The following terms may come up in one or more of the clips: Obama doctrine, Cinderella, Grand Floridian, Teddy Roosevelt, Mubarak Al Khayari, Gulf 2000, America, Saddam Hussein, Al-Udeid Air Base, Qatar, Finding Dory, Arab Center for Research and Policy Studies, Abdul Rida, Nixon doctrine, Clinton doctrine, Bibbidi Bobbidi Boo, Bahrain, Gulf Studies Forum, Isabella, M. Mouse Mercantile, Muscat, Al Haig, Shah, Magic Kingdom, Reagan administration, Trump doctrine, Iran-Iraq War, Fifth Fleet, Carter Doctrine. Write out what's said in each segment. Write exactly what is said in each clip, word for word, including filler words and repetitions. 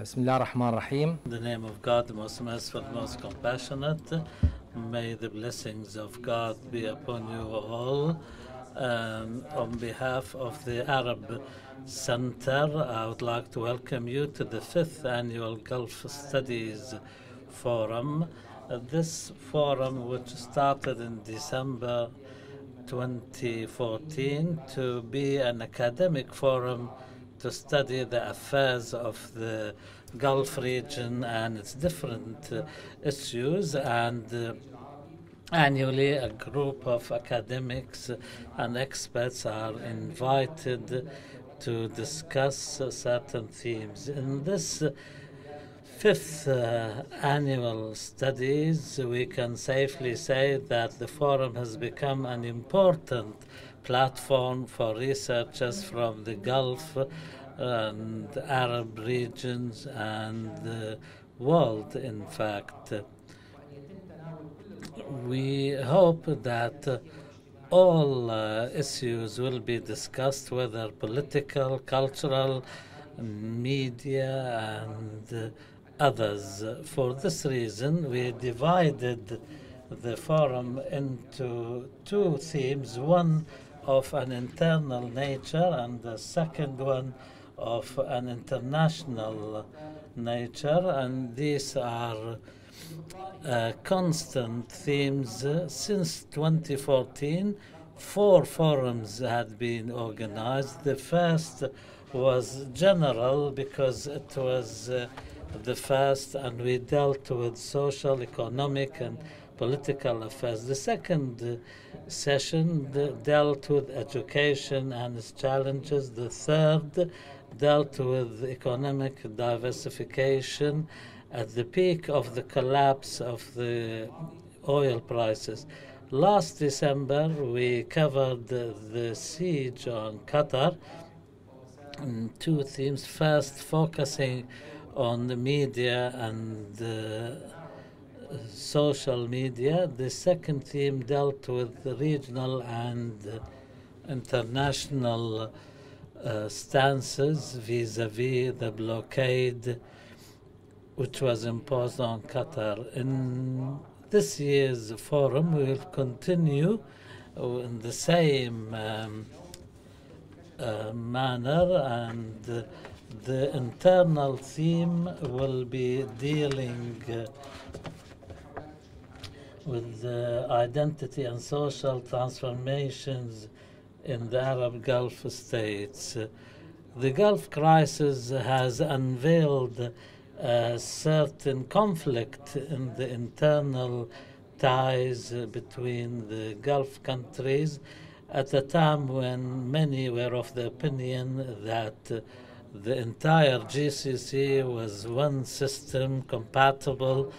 Bismillah ar-Rahman ar-Rahim. In the name of God, the Most Merciful, the Most Compassionate. May the blessings of God be upon you all. Um, on behalf of the Arab Center, I would like to welcome you to the fifth annual Gulf Studies Forum. Uh, this forum, which started in December twenty fourteen, to be an academic forum to study the affairs of the Gulf region and its different uh, issues, and uh, annually a group of academics and experts are invited to discuss uh, certain themes. In this uh, fifth uh, annual studies, we can safely say that the forum has become an important platform for researchers from the Gulf and Arab regions and the world, in fact. We hope that all uh, issues will be discussed, whether political, cultural, media, and uh, others. For this reason, we divided the forum into two themes, one of an internal nature and the second one of an international nature, and these are uh, constant themes. Uh, since twenty fourteen, four forums had been organized. The first was general because it was uh, the first, and we dealt with social, economic, and political affairs. The second session dealt with education and its challenges. The third dealt with economic diversification at the peak of the collapse of the oil prices. Last December, we covered the, the siege on Qatar in two themes, first focusing on the media and uh, social media. The second theme dealt with the regional and international uh, stances vis-a-vis the blockade which was imposed on Qatar. In this year's forum, we will continue in the same um, uh, manner, and uh, the internal theme will be dealing uh, with the identity and social transformations in the Arab Gulf states. The Gulf crisis has unveiled a certain conflict in the internal ties between the Gulf countries at a time when many were of the opinion that the entire G C C was one system, compatible,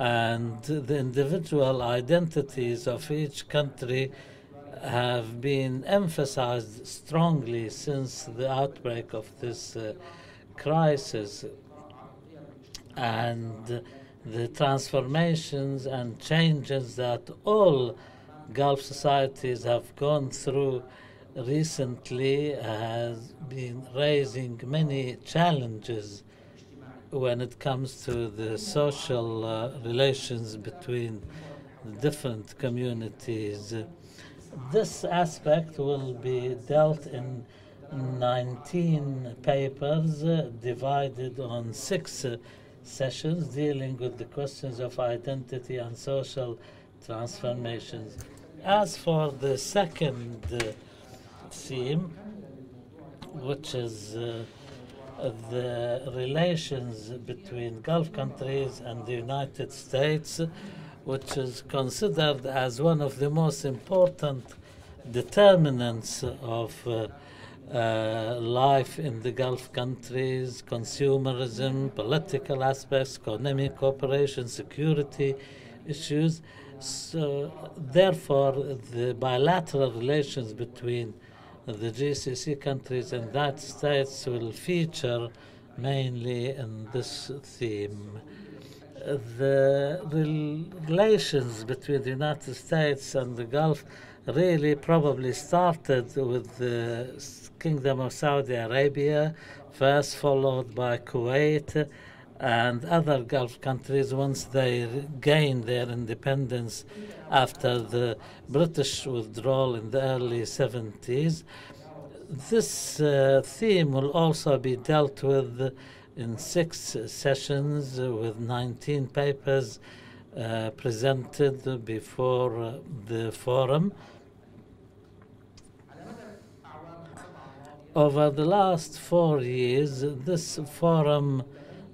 and the individual identities of each country have been emphasized strongly since the outbreak of this uh, crisis. And the transformations and changes that all Gulf societies have gone through recently has been raising many challenges when it comes to the social uh, relations between different communities. This aspect will be dealt in nineteen papers uh, divided on six uh, sessions dealing with the questions of identity and social transformations. As for the second uh, theme, which is uh, the relations between Gulf countries and the United States, which is considered as one of the most important determinants of uh, uh, life in the Gulf countries: consumerism, political aspects, economic cooperation, security issues. So, therefore, the bilateral relations between the G C C countries and the United States will feature mainly in this theme. the relations between the United States and the Gulf really probably started with the Kingdom of Saudi Arabia, first followed by Kuwait and other Gulf countries once they gained their independence after the British withdrawal in the early seventies. This uh, theme will also be dealt with in six sessions with nineteen papers uh, presented before uh, the forum. Over the last four years, this forum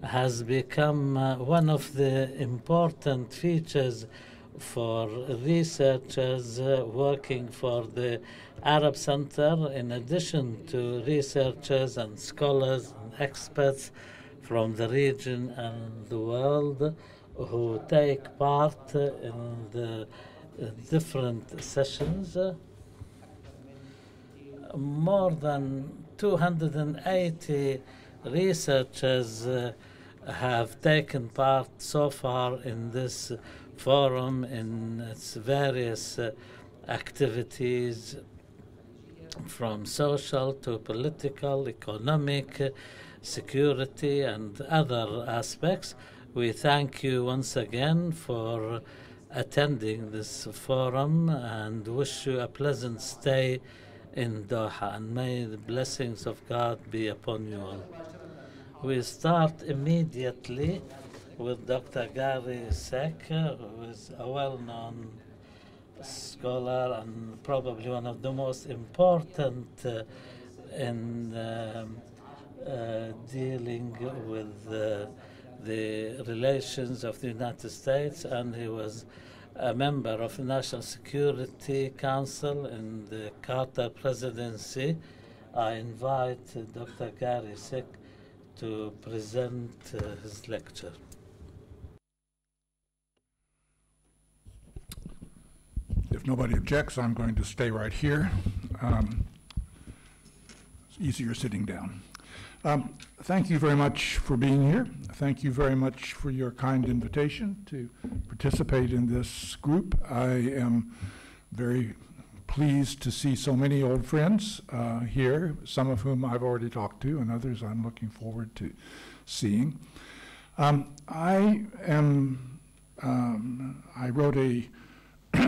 has become uh, one of the important features for researchers uh, working for the Arab Center, in addition to researchers and scholars and experts from the region and the world who take part in the different sessions. More than two hundred eighty researchers uh, have taken part so far in this forum in its various uh, activities, from social to political, economic, uh, security, and other aspects. We thank you once again for attending this forum and wish you a pleasant stay in Doha, and may the blessings of God be upon you all. We start immediately with Doctor Gary Sick, who is a well-known scholar and probably one of the most important uh, in uh, uh, dealing with uh, the relations of the United States, and he was a member of the National Security Council in the Carter presidency. I invite Doctor Gary Sick to present uh, his lecture. If nobody objects, I'm going to stay right here. Um, it's easier sitting down. Um, thank you very much for being here. Thank you very much for your kind invitation to participate in this group. I am very pleased to see so many old friends uh, here, some of whom I've already talked to and others I'm looking forward to seeing. Um, I am, um, I wrote a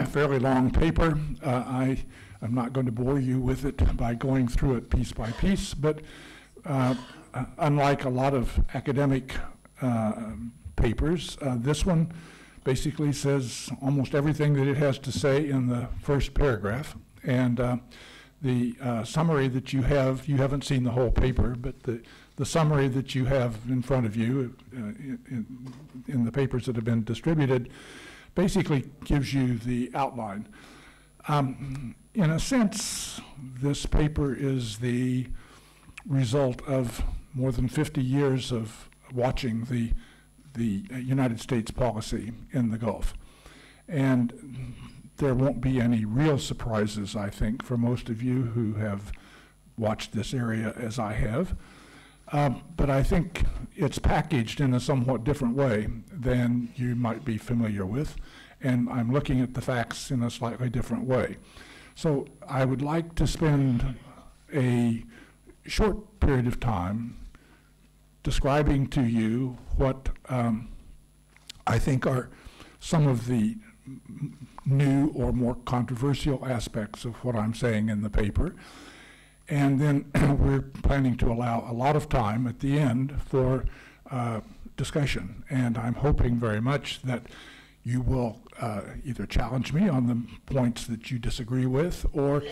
fairly long paper. Uh, I am not going to bore you with it by going through it piece by piece, but uh, unlike a lot of academic uh, papers, uh, this one basically says almost everything that it has to say in the first paragraph. And uh, the uh, summary that you have, you haven't seen the whole paper, but the, the summary that you have in front of you uh, in, in the papers that have been distributed basically gives you the outline. Um, in a sense, this paper is the result of more than fifty years of watching the the United States policy in the Gulf. And there won't be any real surprises, I think, for most of you who have watched this area as I have. Um, but I think it's packaged in a somewhat different way than you might be familiar with. And I'm looking at the facts in a slightly different way. So I would like to spend a short period of time describing to you what um, I think are some of the new or more controversial aspects of what I'm saying in the paper. And then we're planning to allow a lot of time at the end for uh, discussion. And I'm hoping very much that you will uh, either challenge me on the points that you disagree with, or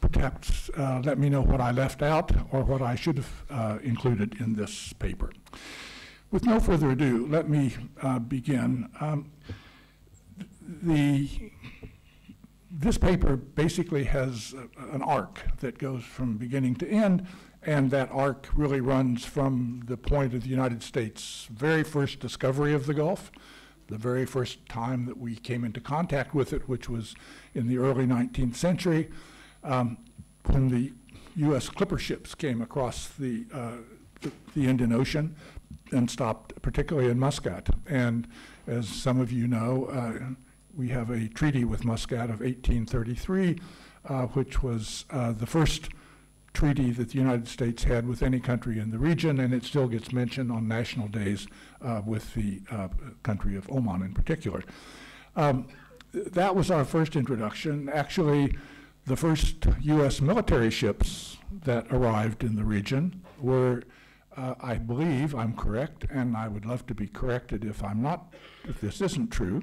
perhaps uh, let me know what I left out or what I should have uh, included in this paper. With no further ado, let me uh, begin. Um, the, this paper basically has a, an arc that goes from beginning to end, and that arc really runs from the point of the United States' very first discovery of the Gulf, the very first time that we came into contact with it, which was in the early nineteenth century. Um, when the U S clipper ships came across the uh, the Indian Ocean and stopped particularly in Muscat. And as some of you know, uh, we have a treaty with Muscat of eighteen thirty-three, uh, which was uh, the first treaty that the United States had with any country in the region, and it still gets mentioned on national days uh, with the uh, country of Oman in particular. Um, that was our first introduction. Actually, the first U S military ships that arrived in the region were, uh, I believe I'm correct, and I would love to be corrected if I'm not, if this isn't true,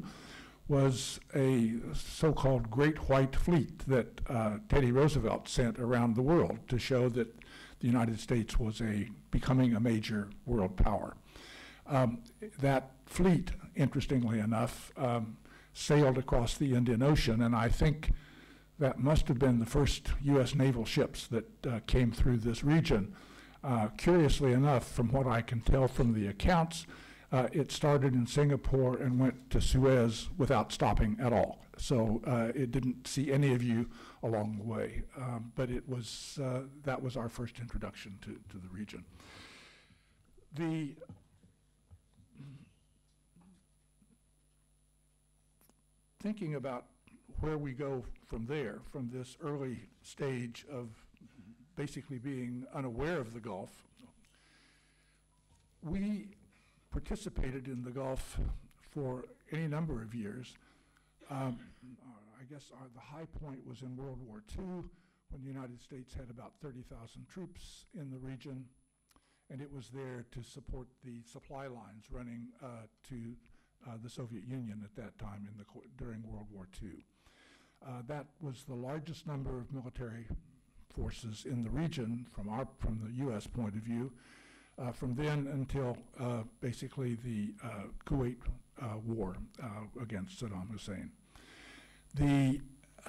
was a so-called Great White Fleet that uh, Teddy Roosevelt sent around the world to show that the United States was a becoming a major world power. Um, that fleet, interestingly enough, um, sailed across the Indian Ocean, and I think that must have been the first U S naval ships that uh, came through this region. Uh, curiously enough, from what I can tell from the accounts, Uh, it started in Singapore and went to Suez without stopping at all. So uh, it didn't see any of you along the way. Um, but it was, uh, that was our first introduction to, to the region. The, thinking about where we go from there, from this early stage of basically being unaware of the Gulf, we participated in the Gulf for any number of years. Um, I guess our, the high point was in World War Two, when the United States had about thirty thousand troops in the region, and it was there to support the supply lines running uh, to uh, the Soviet Union at that time in the co during World War Two. Uh, that was the largest number of military forces in the region from our from the U S point of view. Uh, from then until uh, basically the uh, Kuwait uh, war uh, against Saddam Hussein. The,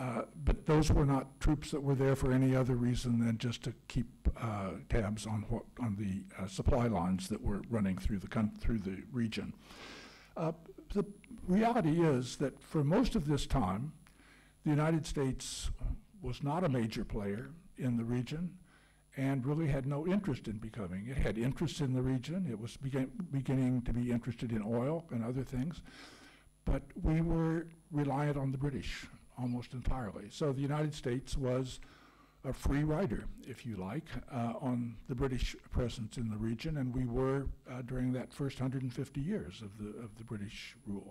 uh, but those were not troops that were there for any other reason than just to keep uh, tabs on what on the uh, supply lines that were running through the con through the region. Uh, the reality is that for most of this time, the United States was not a major player in the region, and really had no interest in becoming. It had interest in the region. It was begin beginning to be interested in oil and other things. But we were reliant on the British almost entirely. So the United States was a free rider, if you like, uh, on the British presence in the region. And we were uh, during that first one hundred fifty years of the, of the British rule.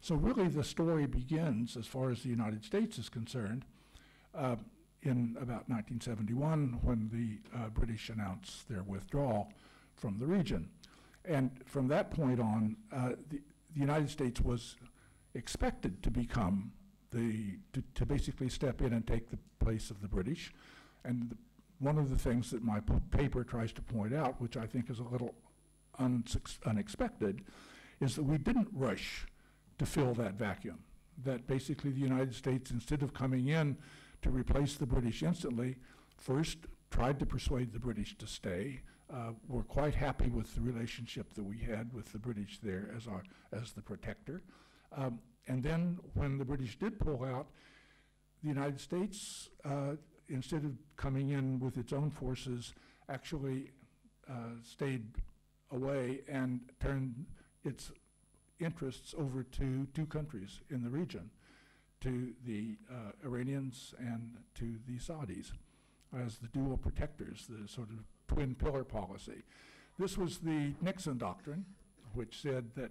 So really the story begins, as far as the United States is concerned, uh, in about nineteen seventy-one, when the uh, British announced their withdrawal from the region. And from that point on, uh, the, the United States was expected to become the, to, to basically step in and take the place of the British. And the, one of the things that my paper tries to point out, which I think is a little unexpected, is that we didn't rush to fill that vacuum. That basically the United States, instead of coming in to replace the British instantly, first tried to persuade the British to stay. Uh, we're quite happy with the relationship that we had with the British there as our as the protector. Um, and then when the British did pull out, the United States, uh, instead of coming in with its own forces, actually uh, stayed away and turned its interests over to two countries in the region, to the uh, Iranians and to the Saudis as the dual protectors, the sort of twin pillar policy. This was the Nixon doctrine, which said that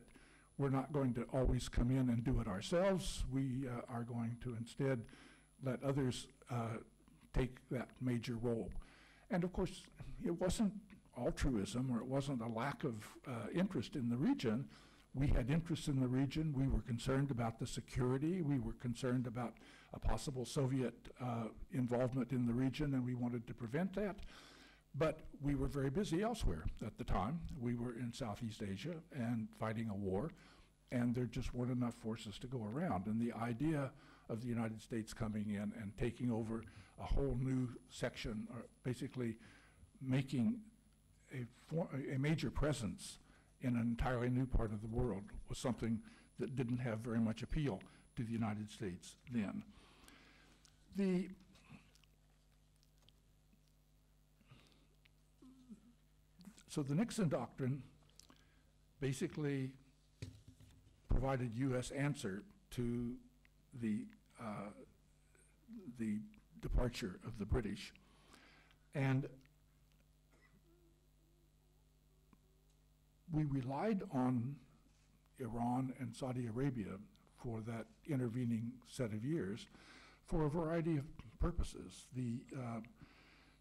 we're not going to always come in and do it ourselves. We uh, are going to instead let others uh, take that major role. And of course, it wasn't altruism, or it wasn't a lack of uh, interest in the region. We had interests in the region. We were concerned about the security. We were concerned about a possible Soviet uh, involvement in the region, and we wanted to prevent that. But we were very busy elsewhere at the time. We were in Southeast Asia and fighting a war, and there just weren't enough forces to go around. And the idea of the United States coming in and taking over a whole new section, or basically making a, for a major presence in an entirely new part of the world, was something that didn't have very much appeal to the United States then. The, So the Nixon doctrine basically provided U S answer to the uh, the departure of the British, and we relied on Iran and Saudi Arabia for that intervening set of years for a variety of purposes. The, uh,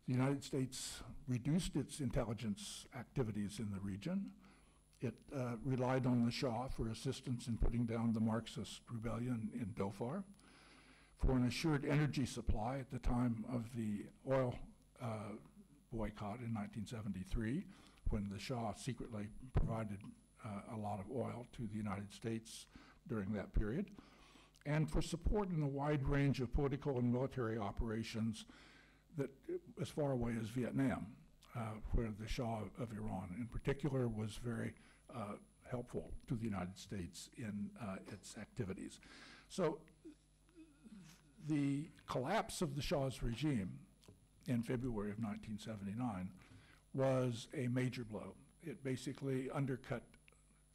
the United States reduced its intelligence activities in the region. It uh, relied on the Shah for assistance in putting down the Marxist rebellion in Dhofar, for an assured energy supply at the time of the oil uh, boycott in nineteen seventy-three, when the Shah secretly provided uh, a lot of oil to the United States during that period, and for support in a wide range of political and military operations that as far away as Vietnam, uh, where the Shah of Iran in particular was very uh, helpful to the United States in uh, its activities. So the collapse of the Shah's regime in February of nineteen seventy-nine was a major blow. It basically undercut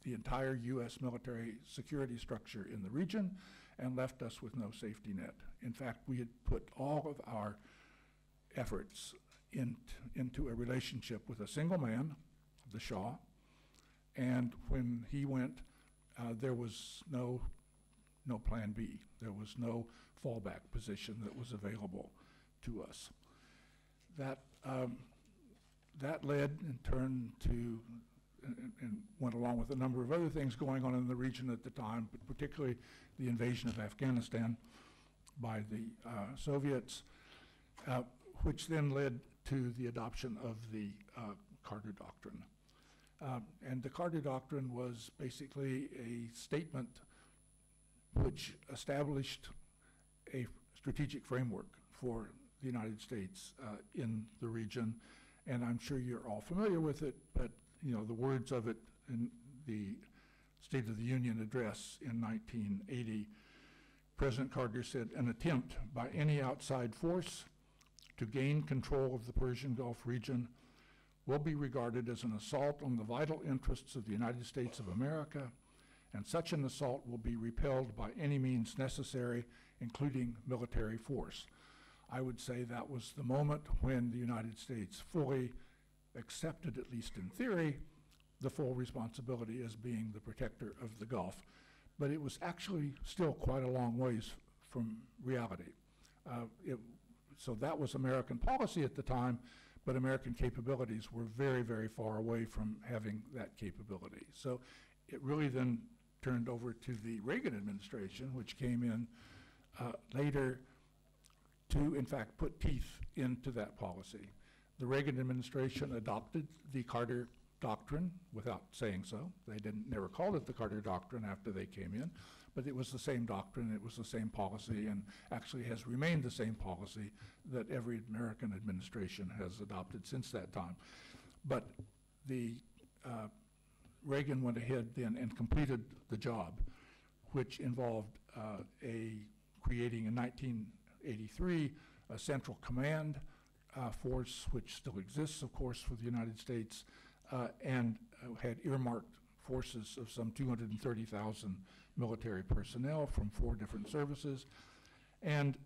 the entire U S military security structure in the region and left us with no safety net. In fact, we had put all of our efforts in into a relationship with a single man, the Shah, and when he went, uh, there was no, no plan B. There was no fallback position that was available to us. That, um, that led in turn to and went along with a number of other things going on in the region at the time, but particularly the invasion of Afghanistan by the uh, Soviets, uh, which then led to the adoption of the uh, Carter Doctrine. Um, and the Carter Doctrine was basically a statement which established a strategic framework for the United States uh, in the region. And I'm sure you're all familiar with it, but you know, the words of it in the State of the Union address in nineteen eighty, President Carter said, "An attempt by any outside force to gain control of the Persian Gulf region will be regarded as an assault on the vital interests of the United States of America, and such an assault will be repelled by any means necessary, including military force." I would say that was the moment when the United States fully accepted, at least in theory, the full responsibility as being the protector of the Gulf. But it was actually still quite a long ways from reality. Uh, it, so that was American policy at the time, but American capabilities were very, very far away from having that capability. So it really then turned over to the Reagan administration, which came in uh, later to, in fact, put teeth into that policy. The Reagan administration adopted the Carter Doctrine without saying so. They didn't, never called it the Carter Doctrine after they came in, but it was the same doctrine, it was the same policy, and actually has remained the same policy that every American administration has adopted since that time. But the uh, Reagan went ahead then and completed the job, which involved uh, a creating in nineteen eighty-three a central command Uh, force, which still exists, of course, for the United States, uh, and uh, had earmarked forces of some two hundred thirty thousand military personnel from four different services. And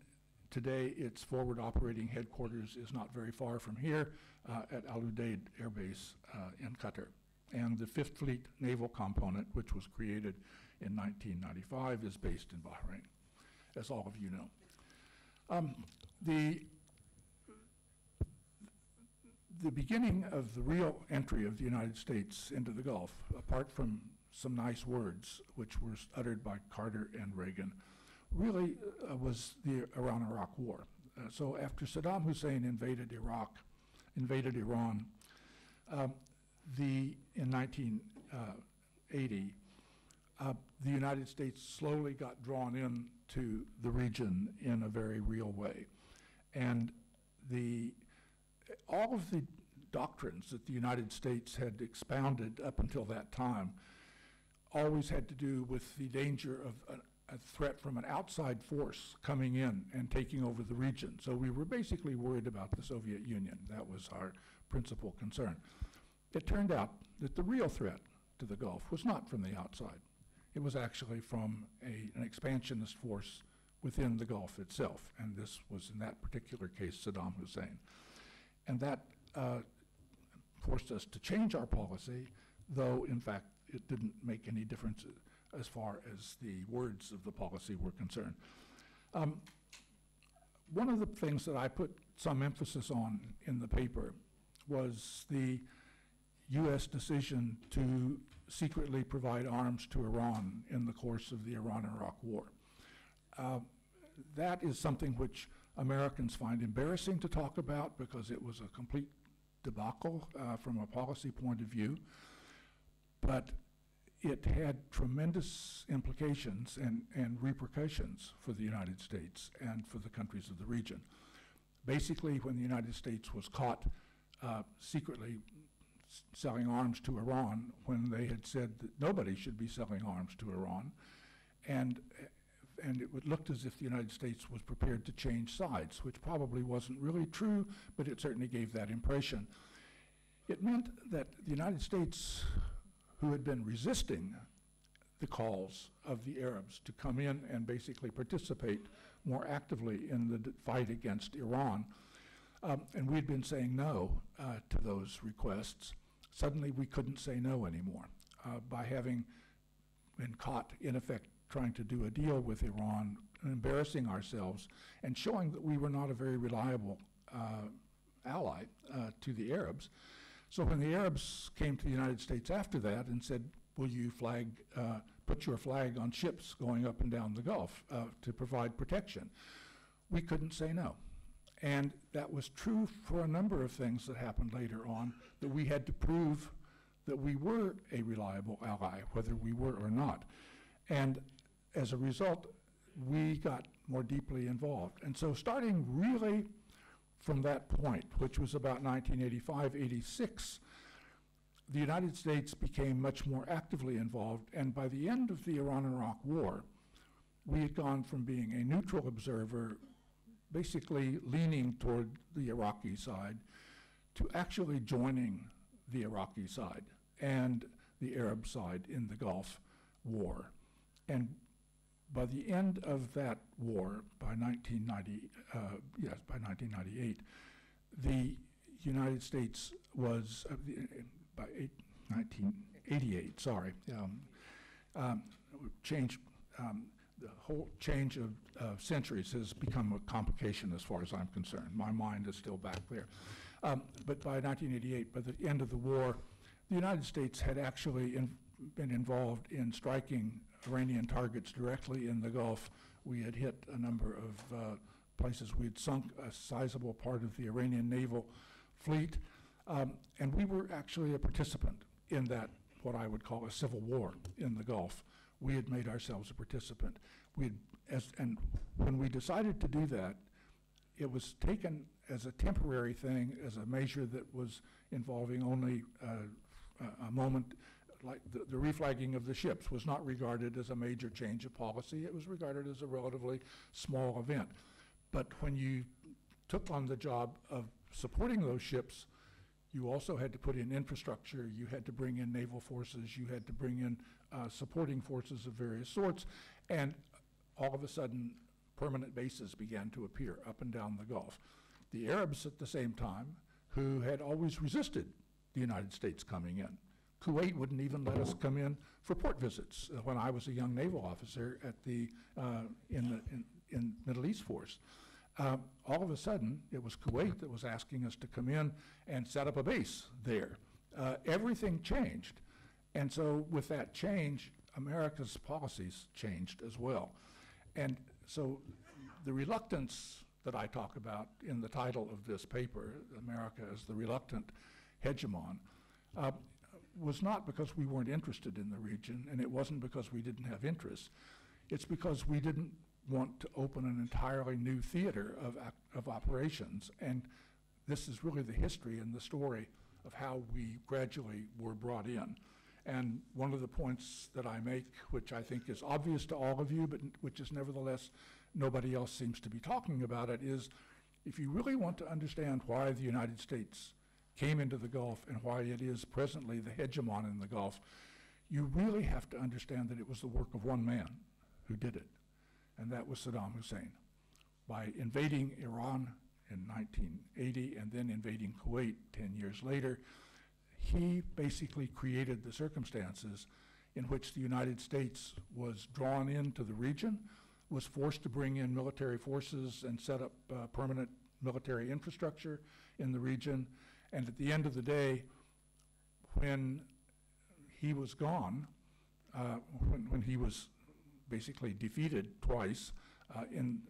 today, its forward operating headquarters is not very far from here uh, at Al-Udeid Air Base uh, in Qatar. And the Fifth Fleet naval component, which was created in nineteen ninety-five, is based in Bahrain, as all of you know. Um, the The beginning of the real entry of the United States into the Gulf, apart from some nice words which were uttered by Carter and Reagan, really uh, was the Iran-Iraq War. Uh, so after Saddam Hussein invaded Iraq, invaded Iran, um, the in nineteen eighty, uh, the United States slowly got drawn into the region in a very real way, and the all of the doctrines that the United States had expounded up until that time always had to do with the danger of a, a threat from an outside force coming in and taking over the region. So we were basically worried about the Soviet Union. That was our principal concern. It turned out that the real threat to the Gulf was not from the outside. It was actually from a, an expansionist force within the Gulf itself, and this was, in that particular case, Saddam Hussein. And that uh, forced us to change our policy, though, in fact, it didn't make any difference as far as the words of the policy were concerned. Um, one of the things that I put some emphasis on in the paper was the U S decision to secretly provide arms to Iran in the course of the Iran-Iraq War. Uh, that is something which Americans find embarrassing to talk about because it was a complete debacle uh, from a policy point of view, but it had tremendous implications and, and repercussions for the United States and for the countries of the region. Basically, when the United States was caught uh, secretly selling arms to Iran when they had said that nobody should be selling arms to Iran, and and it looked as if the United States was prepared to change sides, which probably wasn't really true, but it certainly gave that impression. It meant that the United States, who had been resisting the calls of the Arabs to come in and basically participate more actively in the fight against Iran, um, and we'd been saying no uh, to those requests, suddenly we couldn't say no anymore uh, by having been caught, in effect, trying to do a deal with Iran, embarrassing ourselves, and showing that we were not a very reliable uh, ally uh, to the Arabs. So when the Arabs came to the United States after that and said, will you flag, uh, put your flag on ships going up and down the Gulf uh, to provide protection, we couldn't say no. And that was true for a number of things that happened later on, that we had to prove that we were a reliable ally, whether we were or not. And as a result, we got more deeply involved. And so starting really from that point, which was about nineteen eighty-five, eighty-six, the United States became much more actively involved. And by the end of the Iran-Iraq War, we had gone from being a neutral observer, basically leaning toward the Iraqi side, to actually joining the Iraqi side and the Arab side in the Gulf War. And by the end of that war, by nineteen ninety, uh, yes, by nineteen ninety-eight, the United States was uh, by eight, nineteen eighty-eight. Sorry, um, um, changed. Um, the whole change of uh, centuries has become a complication as far as I'm concerned. My mind is still back there. Um, but by nineteen eighty-eight, by the end of the war, the United States had actually in, been involved in striking Iranian targets directly in the Gulf. We had hit a number of uh, places. We had sunk a sizable part of the Iranian naval fleet. Um, and we were actually a participant in that, what I would call a civil war in the Gulf. We had made ourselves a participant. We had, as, and when we decided to do that, it was taken as a temporary thing, as a measure that was involving only uh, a moment. Like the, the reflagging of the ships was not regarded as a major change of policy. It was regarded as a relatively small event. But when you took on the job of supporting those ships, you also had to put in infrastructure, you had to bring in naval forces, you had to bring in uh, supporting forces of various sorts, and all of a sudden permanent bases began to appear up and down the Gulf. The Arabs at the same time, who had always resisted the United States coming in. Kuwait wouldn't even let us come in for port visits uh, when I was a young naval officer at the, uh, in, the in, in Middle East Force. Uh, all of a sudden, it was Kuwait that was asking us to come in and set up a base there. Uh, everything changed. And so with that change, America's policies changed as well. And so the reluctance that I talk about in the title of this paper, America as the Reluctant Hegemon, uh, was not because we weren't interested in the region, and it wasn't because we didn't have interests. It's because we didn't want to open an entirely new theater of, of operations. And this is really the history and the story of how we gradually were brought in. And one of the points that I make, which I think is obvious to all of you, but which is nevertheless, nobody else seems to be talking about it, is if you really want to understand why the United States came into the Gulf and why it is presently the hegemon in the Gulf, you really have to understand that it was the work of one man who did it, and that was Saddam Hussein. By invading Iran in nineteen eighty and then invading Kuwait ten years later, he basically created the circumstances in which the United States was drawn into the region, was forced to bring in military forces and set up uh, permanent military infrastructure in the region. And at the end of the day, when he was gone, uh, when, when he was basically defeated twice, uh, in,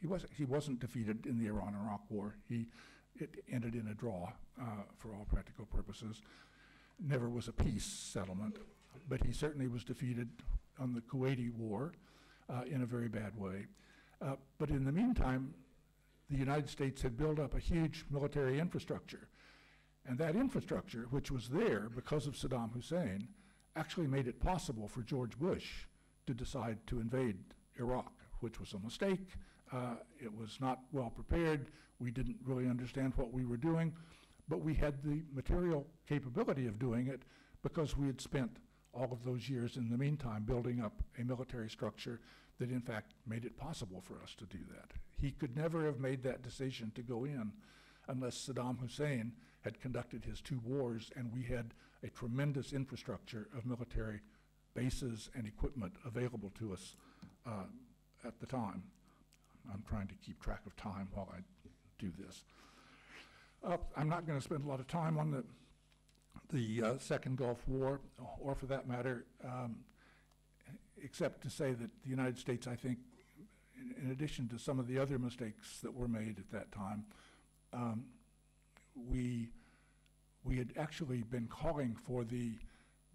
he, was, he wasn't defeated in the Iran-Iraq War. He, it ended in a draw uh, for all practical purposes. Never was a peace settlement, but he certainly was defeated on the Kuwaiti War uh, in a very bad way. Uh, but in the meantime, the United States had built up a huge military infrastructure. And that infrastructure, which was there because of Saddam Hussein, actually made it possible for George Bush to decide to invade Iraq, which was a mistake. Uh, it was not well prepared. We didn't really understand what we were doing, but we had the material capability of doing it because we had spent all of those years in the meantime building up a military structure that in fact made it possible for us to do that. He could never have made that decision to go in unless Saddam Hussein had conducted his two wars and we had a tremendous infrastructure of military bases and equipment available to us uh, at the time. I'm trying to keep track of time while I do this. Uh, I'm not going to spend a lot of time on the, the uh, Second Gulf War, or for that matter, um, except to say that the United States, I think, in, in addition to some of the other mistakes that were made at that time, um, we, we had actually been calling for the,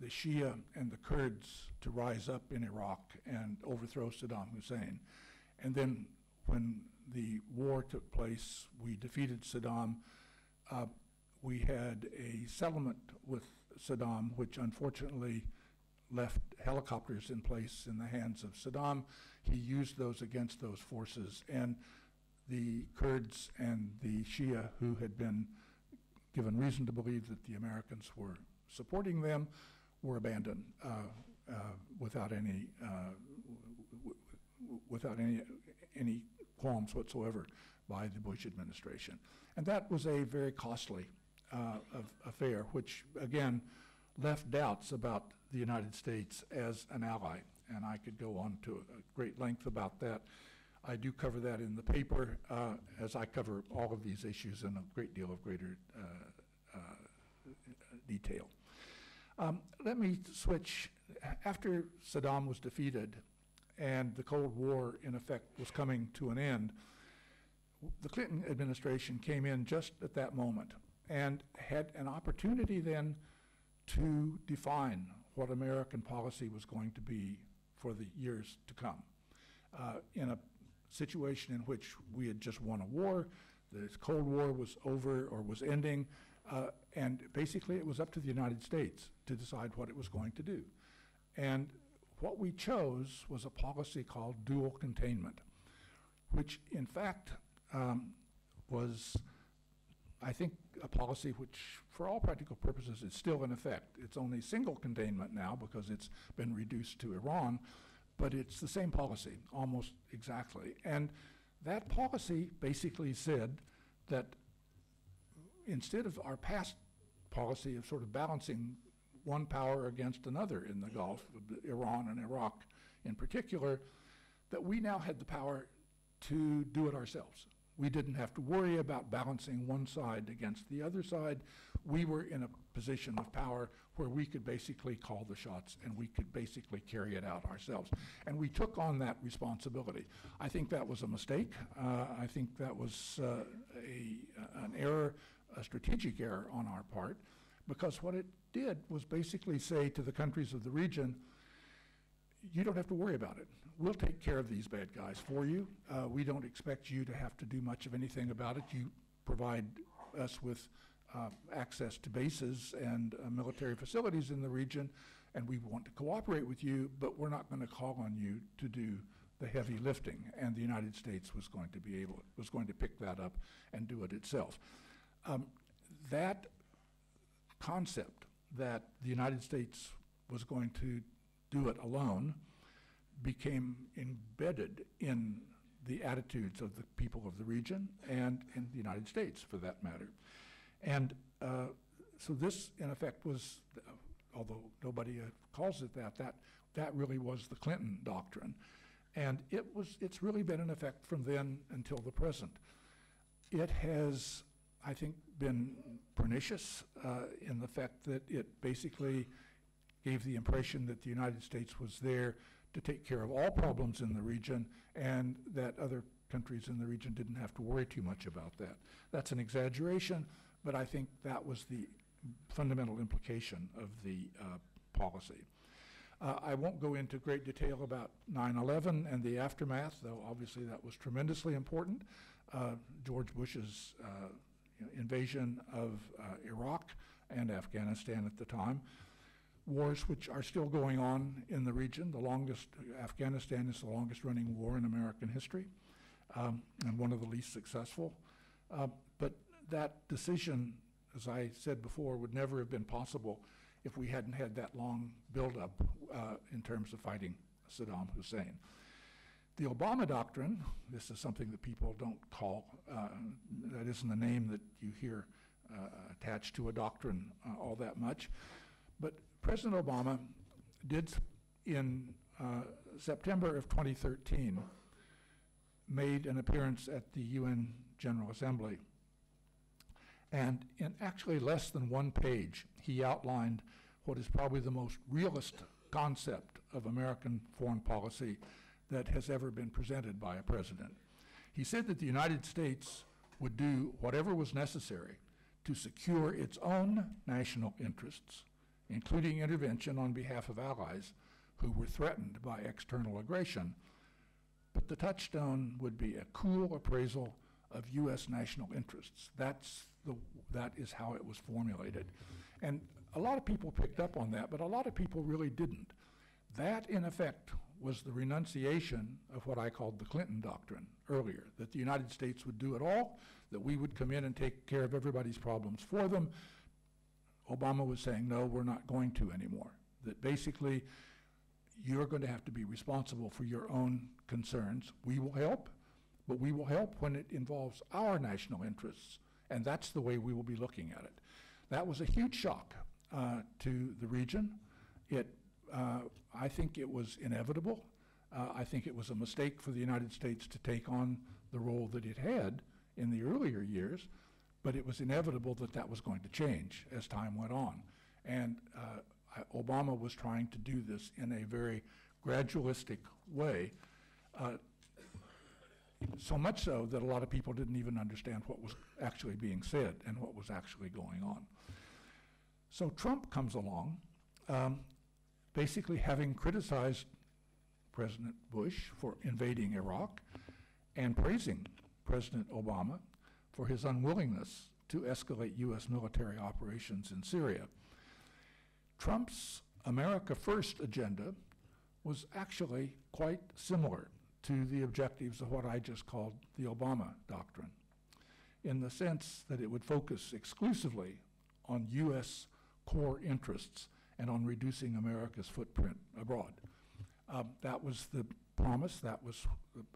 the Shia and the Kurds to rise up in Iraq and overthrow Saddam Hussein. And then when the war took place, we defeated Saddam. Uh, we had a settlement with Saddam, which unfortunately left helicopters in place in the hands of Saddam. He used those against those forces, and the Kurds and the Shia, who had been given reason to believe that the Americans were supporting them, were abandoned uh, uh, without any uh, w w without any any qualms whatsoever by the Bush administration. And that was a very costly uh, of affair, which again left doubts about the United States as an ally. And I could go on to a great length about that. I do cover that in the paper, uh, as I cover all of these issues in a great deal of greater uh, uh, detail. Um, let me switch. After Saddam was defeated and the Cold War, in effect, was coming to an end, the Clinton administration came in just at that moment and had an opportunity then to define what American policy was going to be for the years to come. Uh, in a situation in which we had just won a war, the Cold War was over or was ending, uh, and basically it was up to the United States to decide what it was going to do. And what we chose was a policy called dual containment, which in fact um, was, I think, a policy which for all practical purposes is still in effect. It's only single containment now because it's been reduced to Iran, but it's the same policy almost exactly. And that policy basically said that instead of our past policy of sort of balancing one power against another in the Gulf, Iran and Iraq in particular, that we now had the power to do it ourselves. We didn't have to worry about balancing one side against the other side. We were in a position of power where we could basically call the shots and we could basically carry it out ourselves. And we took on that responsibility. I think that was a mistake. Uh, I think that was uh, a, an error, a strategic error on our part, because what it did was basically say to the countries of the region, you don't have to worry about it. We'll take care of these bad guys for you. Uh, we don't expect you to have to do much of anything about it. You provide us with uh, access to bases and uh, military facilities in the region, and we want to cooperate with you, but we're not going to call on you to do the heavy lifting. And the United States was going to be able, was going to pick that up and do it itself. Um, that concept that the United States was going to do it alone became embedded in the attitudes of the people of the region and in the United States, for that matter. And uh, so this, in effect, was, uh, although nobody uh, calls it that, that, that really was the Clinton doctrine. And it was, it's really been in effect from then until the present. It has, I think, been pernicious uh, in the fact that it basically gave the impression that the United States was there to take care of all problems in the region and that other countries in the region didn't have to worry too much about that. That's an exaggeration, but I think that was the fundamental implication of the uh, policy. Uh, I won't go into great detail about nine eleven and the aftermath, though obviously that was tremendously important. Uh, George Bush's uh, invasion of uh, Iraq and Afghanistan at the time. Wars which are still going on in the region. The longest, Afghanistan is the longest running war in American history, um, and one of the least successful. Uh, but that decision, as I said before, would never have been possible if we hadn't had that long buildup uh, in terms of fighting Saddam Hussein. The Obama doctrine, this is something that people don't call, uh, that isn't a name that you hear uh, attached to a doctrine uh, all that much. But President Obama did, in uh, September of twenty thirteen, made an appearance at the U N General Assembly. And in actually less than one page, he outlined what is probably the most realist concept of American foreign policy that has ever been presented by a president. He said that the United States would do whatever was necessary to secure its own national interests, including intervention on behalf of allies who were threatened by external aggression, but the touchstone would be a cool appraisal of U S national interests. That's the, that is how it was formulated. And a lot of people picked up on that, but a lot of people really didn't. That, in effect, was the renunciation of what I called the Clinton doctrine earlier, that the United States would do it all, that we would come in and take care of everybody's problems for them. Obama was saying, no, we're not going to anymore. That basically, you're going to have to be responsible for your own concerns. We will help, but we will help when it involves our national interests, and that's the way we will be looking at it. That was a huge shock uh, to the region. It, uh, I think it was inevitable. Uh, I think it was a mistake for the United States to take on the role that it had in the earlier years. But it was inevitable that that was going to change as time went on. And uh, Obama was trying to do this in a very gradualistic way, uh, so much so that a lot of people didn't even understand what was actually being said and what was actually going on. So Trump comes along, um, basically having criticized President Bush for invading Iraq and praising President Obama for his unwillingness to escalate U S military operations in Syria. Trump's America First agenda was actually quite similar to the objectives of what I just called the Obama doctrine, in the sense that it would focus exclusively on U S core interests and on reducing America's footprint abroad. Um, that was the promise, that was,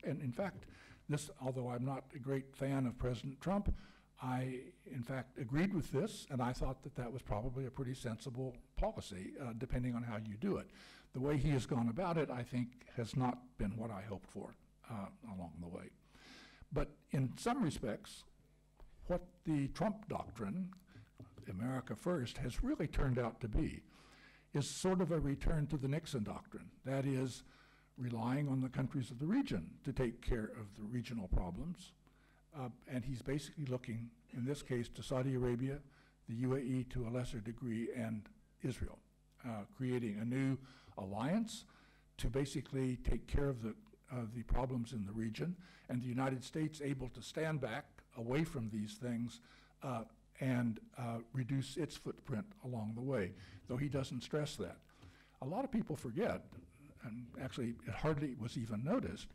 and in fact, this, although I'm not a great fan of President Trump, I in fact agreed with this, and I thought that that was probably a pretty sensible policy, uh, depending on how you do it. The way he has gone about it, I think, has not been what I hoped for uh, along the way. But in some respects, what the Trump doctrine, America First, has really turned out to be is sort of a return to the Nixon doctrine. That is, relying on the countries of the region to take care of the regional problems. Uh, and he's basically looking, in this case, to Saudi Arabia, the U A E to a lesser degree, and Israel, uh, creating a new alliance to basically take care of the, uh, the problems in the region, and the United States able to stand back away from these things uh, and uh, reduce its footprint along the way, though he doesn't stress that. A lot of people forget, and actually it hardly was even noticed,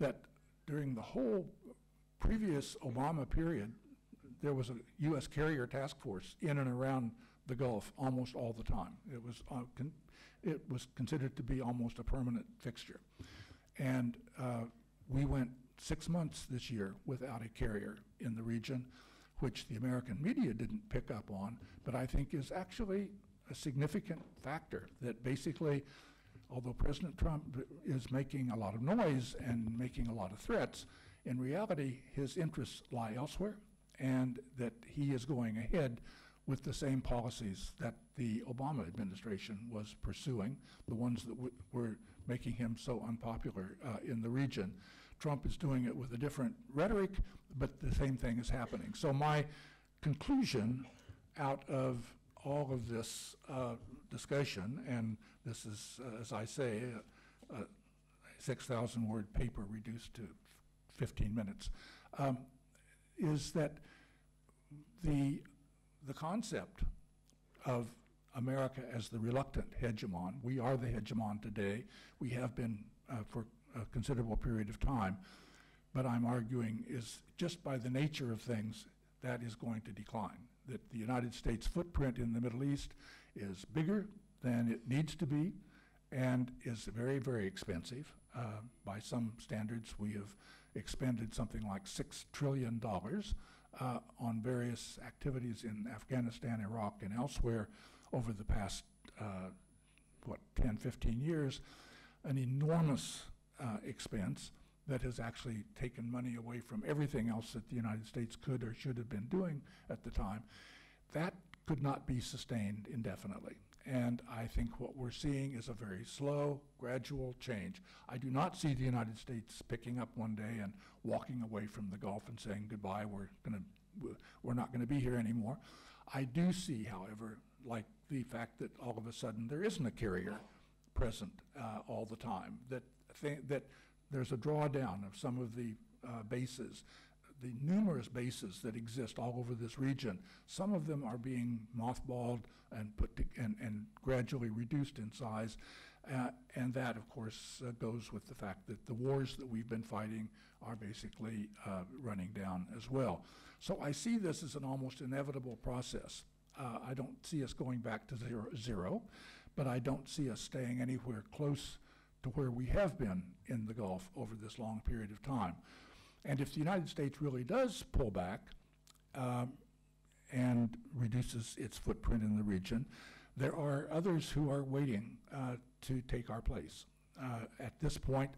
that during the whole previous Obama period, there was a U S carrier task force in and around the Gulf almost all the time. It was, uh, con it was considered to be almost a permanent fixture. And uh, we went six months this year without a carrier in the region, which the American media didn't pick up on, but I think is actually a significant factor that basically, although President Trump is making a lot of noise and making a lot of threats, in reality, his interests lie elsewhere, and that he is going ahead with the same policies that the Obama administration was pursuing, the ones that w were making him so unpopular uh, in the region. Trump is doing it with a different rhetoric, but the same thing is happening. So my conclusion out of all of this uh, discussion, and this is, uh, as I say, a, a six thousand word paper reduced to fifteen minutes, um, is that the, the concept of America as the reluctant hegemon, we are the hegemon today, we have been uh, for a considerable period of time, but I'm arguing is just by the nature of things, that is going to decline. That the United States footprint in the Middle East is bigger than it needs to be and is very, very expensive. Uh, by some standards, we have expended something like six trillion dollars uh, on various activities in Afghanistan, Iraq, and elsewhere over the past, uh, what, ten, fifteen years, an enormous Uh, expense that has actually taken money away from everything else that the United States could or should have been doing at the time. That could not be sustained indefinitely. And I think what we're seeing is a very slow, gradual change. I do not see the United States picking up one day and walking away from the Gulf and saying goodbye, we're gonna, we're not gonna be here anymore. I do see, however, like the fact that all of a sudden there isn't a carrier present uh, all the time, that that there's a drawdown of some of the uh, bases, the numerous bases that exist all over this region. Some of them are being mothballed and put to, and, and gradually reduced in size, uh, and that, of course, uh, goes with the fact that the wars that we've been fighting are basically uh, running down as well. So I see this as an almost inevitable process. Uh, I don't see us going back to zero, zero, but I don't see us staying anywhere close to where we have been in the Gulf over this long period of time. And if the United States really does pull back um, and reduces its footprint in the region, there are others who are waiting uh, to take our place. Uh, at this point,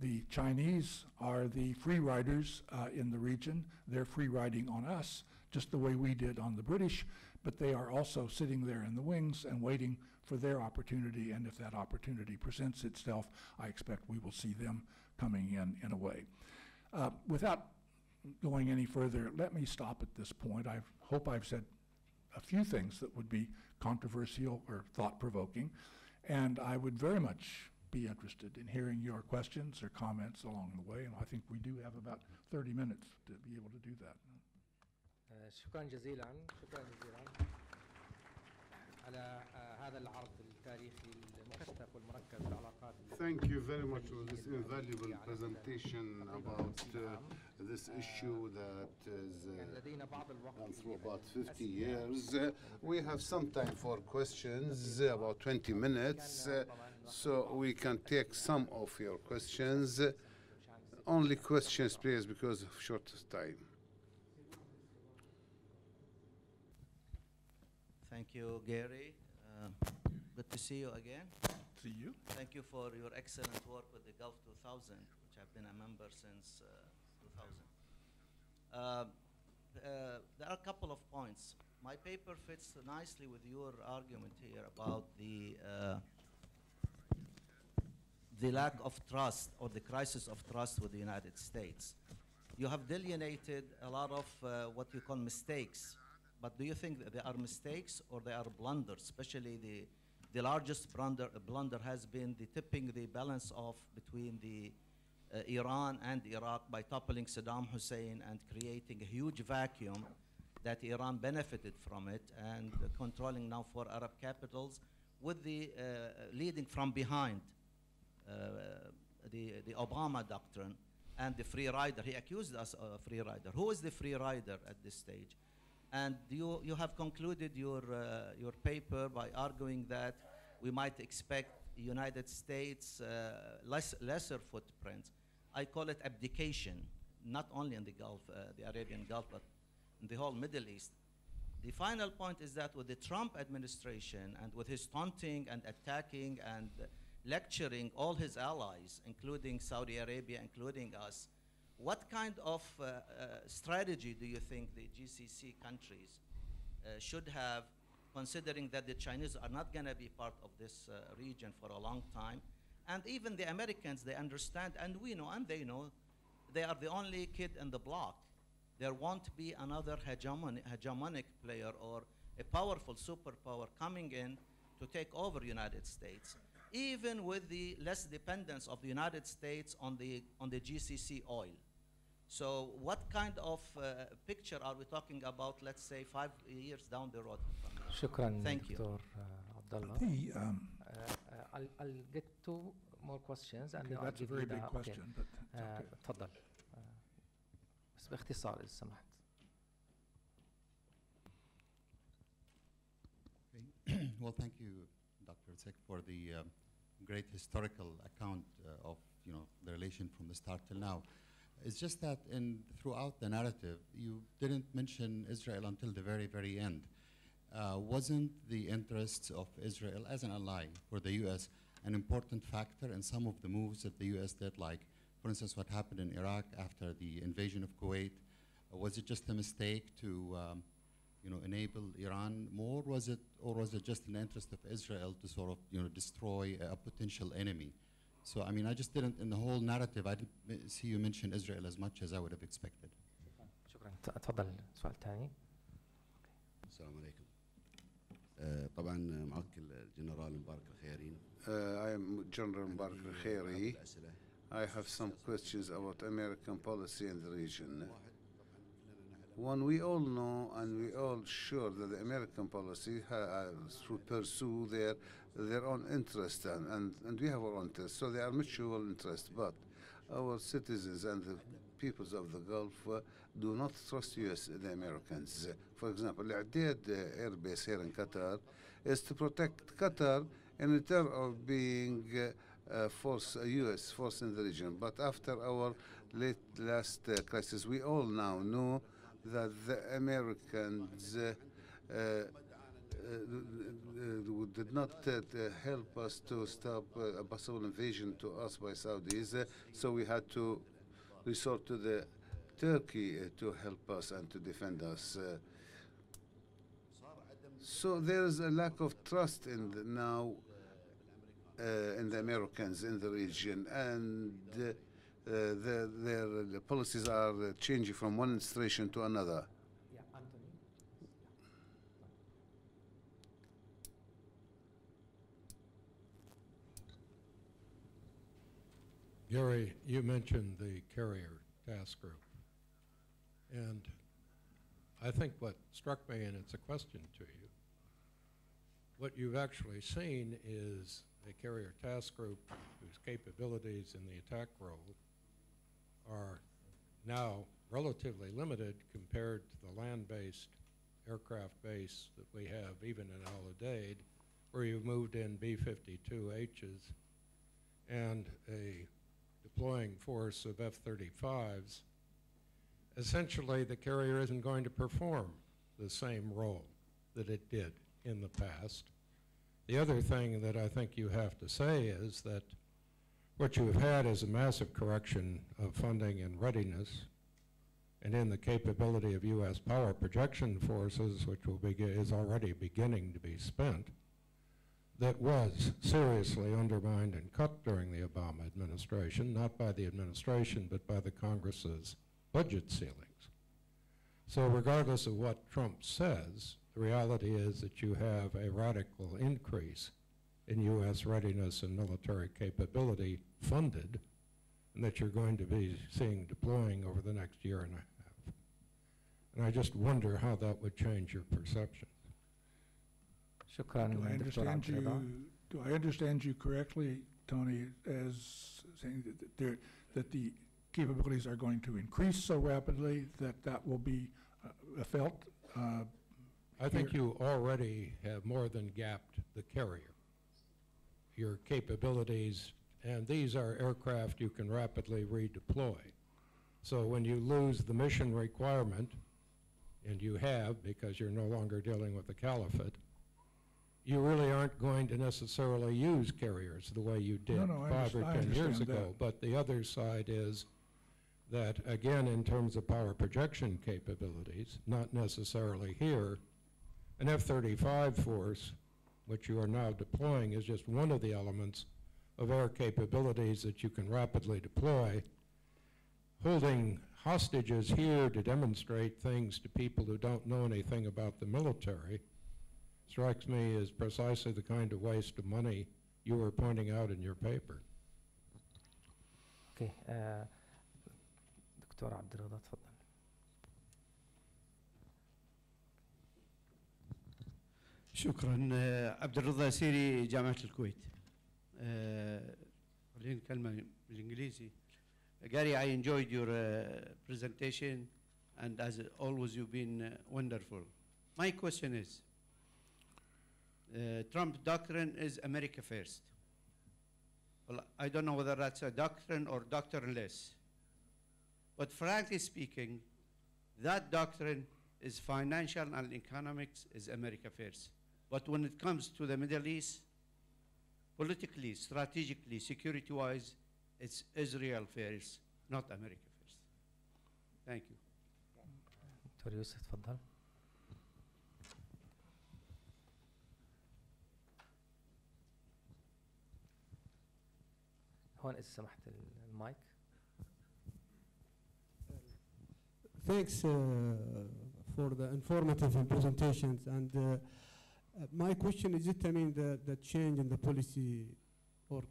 the Chinese are the free riders uh, in the region. They're free riding on us, just the way we did on the British, but they are also sitting there in the wings and waiting for their opportunity, and if that opportunity presents itself, I expect we will see them coming in in a way. Uh, without going any further, let me stop at this point. I hope I've said a few things that would be controversial or thought-provoking, and I would very much be interested in hearing your questions or comments along the way, and I think we do have about thirty minutes to be able to do that. شكرا جزيلا شكرا جزيلا على هذا العرض التاريخي المكثف والمركز على العلاقات. Thank you very much for this invaluable presentation about uh, this issue that is uh, gone through about fifty years. Uh, we have some time for questions, uh, about twenty minutes, uh, so we can take some of your questions. Uh, only questions, please, because of short time. Thank you, Gary. Uh, good to see you again. See you. Thank you for your excellent work with the Gulf two thousand, which I've been a member since uh, two thousand. Uh, uh, there are a couple of points. My paper fits nicely with your argument here about the uh, the lack of trust or the crisis of trust with the United States. You have delineated a lot of uh, what you call mistakes. But do you think that there are mistakes or there are blunders? Especially the, the largest blunder, uh, blunder has been the tipping the balance off between the uh, Iran and Iraq by toppling Saddam Hussein and creating a huge vacuum that Iran benefited from it and uh, controlling now four Arab capitals with the uh, leading from behind uh, the, the Obama doctrine and the free rider. He accused us of a free rider. Who is the free rider at this stage? And you, you have concluded your, uh, your paper by arguing that we might expect United States uh, less, lesser footprint. I call it abdication, not only in the Gulf, uh, the Arabian Gulf, but in the whole Middle East. The final point is that with the Trump administration and with his taunting and attacking and lecturing all his allies, including Saudi Arabia, including us, what kind of uh, uh, strategy do you think the G C C countries uh, should have, considering that the Chinese are not going to be part of this uh, region for a long time? And even the Americans, they understand, and we know, and they know, they are the only kid in the block. There won't be another hegemonic, hegemonic player or a powerful superpower coming in to take over the United States, even with the less dependence of the United States on the, on the G C C oil. So what kind of uh, picture are we talking about, let's say, five years down the road? Shukran, Thank Doctor you. Uh, Abdullah. The, um, uh, I'll, I'll get two more questions. And okay, I'll that's give a very big the, question, okay. but uh, okay. okay. بس باختصار إذا سمحت. Okay. Well, thank you, Doctor Sick, for the um, great historical account uh, of you know the relation from the start till now. It's just that in throughout the narrative, you didn't mention Israel until the very, very end. Uh, wasn't the interests of Israel as an ally for the U S an important factor in some of the moves that the U S did, like? For instance, what happened in Iraq after the invasion of Kuwait? Uh, was it just a mistake to, um, you know, enable Iran more? Was it, or was it just in the interest of Israel to sort of, you know, destroy a potential enemy? So, I mean, I just didn't, in the whole narrative, I didn't see you mention Israel as much as I would have expected. شكرا. تفضل سؤال ثاني. السلام عليكم. طبعا معك الجنرال مبارك الخياري. I am General Mubarak Al Khayari. I have some questions about American policy in the region. One, we all know and we all sure that the American policy has to pursue their their own interest, and, and, and we have our own interest, so they are mutual interests. But our citizens and the peoples of the Gulf uh, do not trust U S the Americans. For example, the Al-Udeid Air Base here in Qatar is to protect Qatar in return of being uh, Uh, force, uh, U S force in the region. But after our late last uh, crisis, we all now know that the Americans uh, uh, uh, did not uh, help us to stop uh, a possible invasion to us by Saudis, uh, so we had to resort to the Turkey uh, to help us and to defend us. Uh, so there is a lack of trust in the now Uh, in the Americans in the region, and uh, uh, their, their policies are changing from one administration to another. Yeah, Anthony. Gary, you mentioned the carrier task group, and I think what struck me, and it's a question to you, what you've actually seen is a carrier task group whose capabilities in the attack role are now relatively limited compared to the land-based aircraft base that we have even in Al-Udeid, where you've moved in B fifty-two H's and a deploying force of F thirty-fives. Essentially, the carrier isn't going to perform the same role that it did in the past. The other thing that I think you have to say is that what you have had is a massive correction of funding and readiness and in the capability of U S power projection forces, which will be, is already beginning to be spent, that was seriously undermined and cut during the Obama administration, not by the administration, but by the Congress's budget ceilings. So regardless of what Trump says, the reality is that you have a radical increase in U S readiness and military capability funded, and that you're going to be seeing deploying over the next year and a half. And I just wonder how that would change your perception. Shukran, do I understand you, do I understand you correctly, Tony, as saying that, that, there, that the capabilities are going to increase so rapidly that that will be uh, felt. Uh, I think you already have more than gapped the carrier. Your capabilities, and these are aircraft you can rapidly redeploy. So when you lose the mission requirement, and you have because you're no longer dealing with the caliphate, you really aren't going to necessarily use carriers the way you did no, no, five or ten years ago. That. But the other side is that, again, in terms of power projection capabilities, not necessarily here, an F thirty-five force, which you are now deploying, is just one of the elements of air capabilities that you can rapidly deploy. Holding hostages here to demonstrate things to people who don't know anything about the military strikes me as precisely the kind of waste of money you were pointing out in your paper. Okay, uh, Doctor Abdul Rida, please. شكرا. عبد الرضا سيري، جامعة الكويت. خليني كلمة بالإنجليزي. Gary, I enjoyed your uh, presentation, and as always, you've been uh, wonderful. My question is, uh, Trump doctrine is America first. Well, I don't know whether that's a doctrine or doctrineless, but frankly speaking, that doctrine is financial and economics is America first. But when it comes to the Middle East, politically, strategically, security-wise, it's Israel first, not America first. Thank you. Doctor Yusuf, تفضل. هون إذا سمحت المايك. Thanks uh, for the informative presentations. And uh, my question is, it I mean the the change in the policy or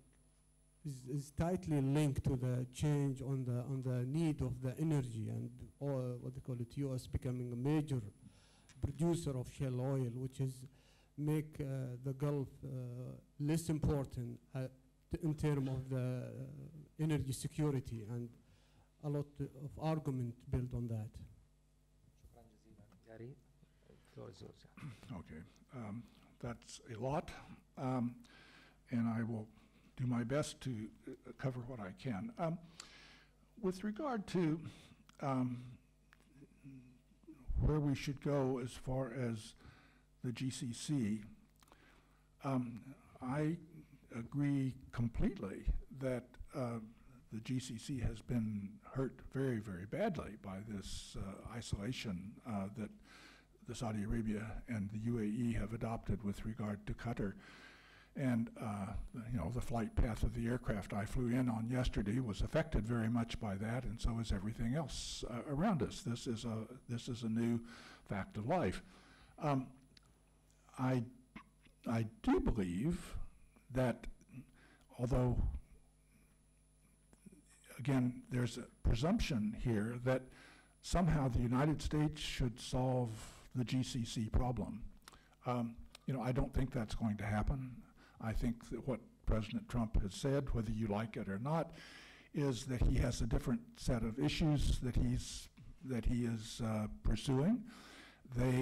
Is, is tightly linked to the change on the on the need of the energy and oil, what they call it, U S becoming a major producer of shale oil, which is make uh, the Gulf uh, less important uh, in terms of the uh, energy security, and a lot of argument built on that. Okay, um, that's a lot, um, and I will do my best to uh, cover what I can. Um, with regard to um, where we should go as far as the G C C, um, I agree completely that uh, the G C C has been hurt very, very badly by this uh, isolation uh, that the Saudi Arabia and the U A E have adopted with regard to Qatar. And uh, you know, the flight path of the aircraft I flew in on yesterday was affected very much by that, and so is everything else uh, around us. This is a this is a new fact of life. Um, I I do believe that, although again there's a presumption here that somehow the United States should solve the G C C problem. Um, you know, I don't think that's going to happen. I think that what President Trump has said, whether you like it or not, is that he has a different set of issues that he's that he is uh, pursuing. They,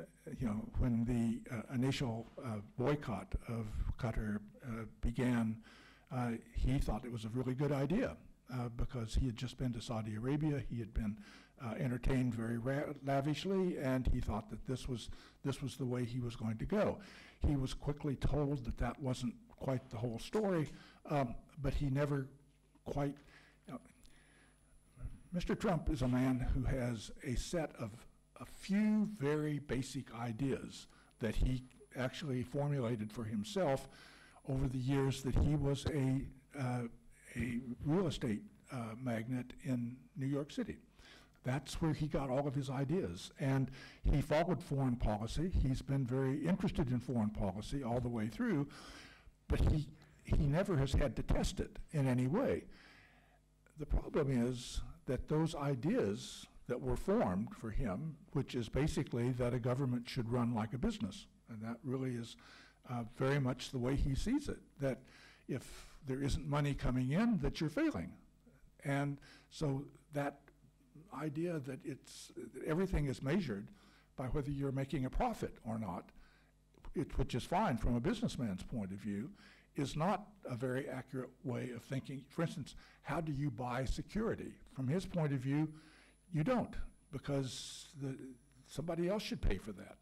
uh, you know, when the uh, initial uh, boycott of Qatar uh, began, uh, he thought it was a really good idea uh, because he had just been to Saudi Arabia. He had been uh, entertained very ra lavishly, and he thought that this was this was the way he was going to go. He was quickly told that that wasn't quite the whole story, um, but he never quite, you know, Mister Trump is a man who has a set of a few very basic ideas that he actually formulated for himself over the years that he was a, uh, a real estate uh, magnate in New York City. That's where he got all of his ideas, and he followed foreign policy. He's been very interested in foreign policy all the way through, but he, he never has had to test it in any way. The problem is that those ideas that were formed for him, which is basically that a government should run like a business, and that really is uh, very much the way he sees it, that if there isn't money coming in, that you're failing. And so that idea that it's that everything is measured by whether you're making a profit or not, it, which is fine from a businessman's point of view, is not a very accurate way of thinking. For instance, how do you buy security? From his point of view, you don't, because the, somebody else should pay for that.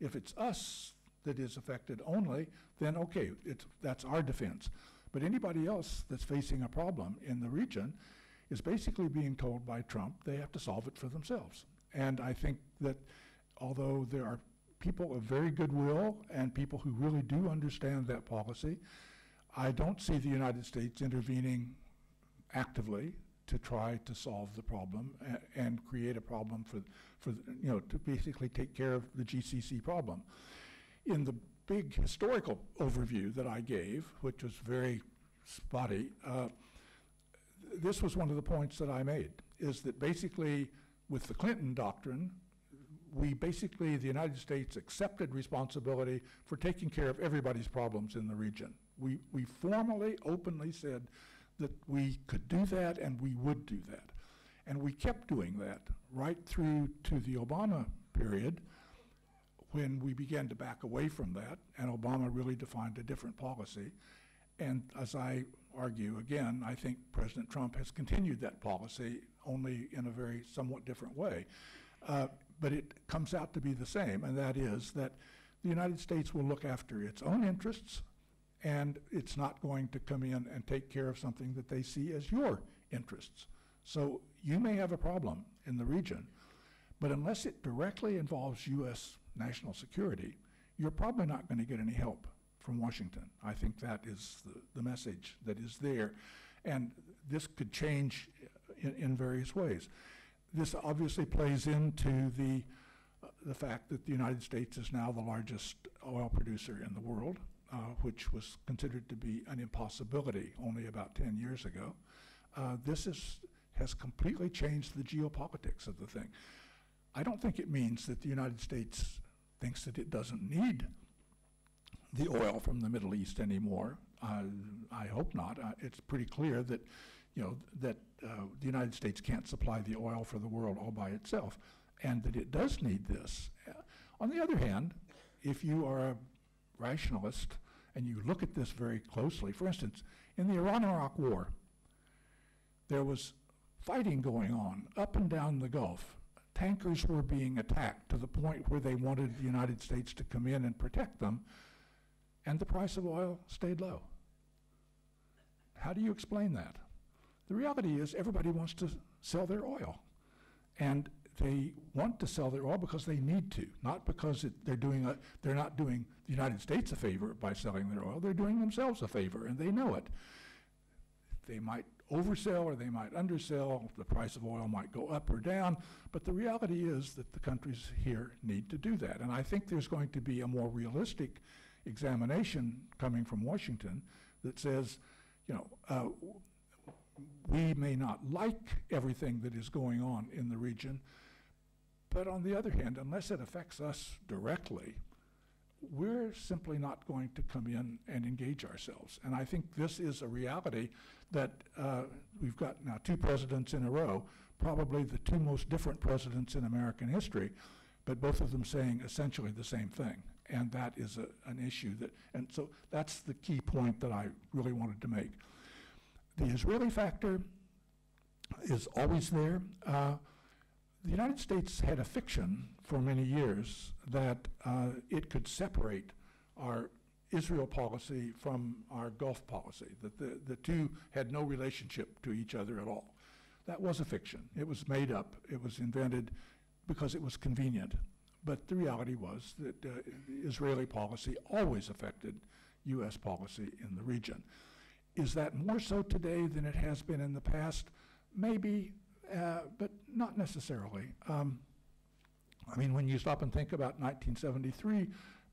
If it's us that is affected only, then okay, it's, that's our defense. But anybody else that's facing a problem in the region is basically being told by Trump they have to solve it for themselves. And I think that although there are people of very good will and people who really do understand that policy, I don't see the United States intervening actively to try to solve the problem and, and create a problem for, for, you know, to basically take care of the G C C problem. In the big historical overview that I gave, which was very spotty, uh, this was one of the points that I made, is that basically with the Clinton doctrine, we basically, the United States accepted responsibility for taking care of everybody's problems in the region. We, we formally, openly said that we could do that and we would do that. And we kept doing that right through to the Obama period, when we began to back away from that, and Obama really defined a different policy. And as I argue again, I think President Trump has continued that policy, only in a very somewhat different way. Uh, but it comes out to be the same, and that is that the United States will look after its own interests, and it's not going to come in and take care of something that they see as your interests. So you may have a problem in the region, but unless it directly involves U S national security, you're probably not going to get any help from Washington. I think that is the, the message that is there. And this could change in, in various ways. This obviously plays into the, uh, the fact that the United States is now the largest oil producer in the world, uh, which was considered to be an impossibility only about ten years ago. Uh, this is, has completely changed the geopolitics of the thing. I don't think it means that the United States thinks that it doesn't need the oil from the Middle East anymore. Uh, I hope not. Uh, it's pretty clear that, you know, that uh, the United States can't supply the oil for the world all by itself, and that it does need this. Uh, on the other hand, if you are a rationalist and you look at this very closely, for instance, in the Iran-Iraq War, there was fighting going on up and down the Gulf. Tankers were being attacked to the point where they wanted the United States to come in and protect them, and the price of oil stayed low. How do you explain that? The reality is everybody wants to sell their oil, and they want to sell their oil because they need to, not because it, they're doing a, they're not doing the United States a favor by selling their oil. They're doing themselves a favor, and they know it. They might oversell or they might undersell, the price of oil might go up or down, but the reality is that the countries here need to do that. And I think there's going to be a more realistic examination coming from Washington that says, you know, uh, we may not like everything that is going on in the region, but on the other hand, unless it affects us directly, we're simply not going to come in and engage ourselves. And I think this is a reality that uh, we've got now two presidents in a row, probably the two most different presidents in American history, but both of them saying essentially the same thing. And that is a, an issue that, and so that's the key point that I really wanted to make. The Israeli factor is always there. Uh, The United States had a fiction for many years that uh, it could separate our Israel policy from our Gulf policy, that the, the two had no relationship to each other at all. That was a fiction. It was made up. It was invented because it was convenient. But the reality was that uh, Israeli policy always affected U S policy in the region. Is that more so today than it has been in the past? Maybe. Uh, but not necessarily. Um, I mean, when you stop and think about nineteen seventy-three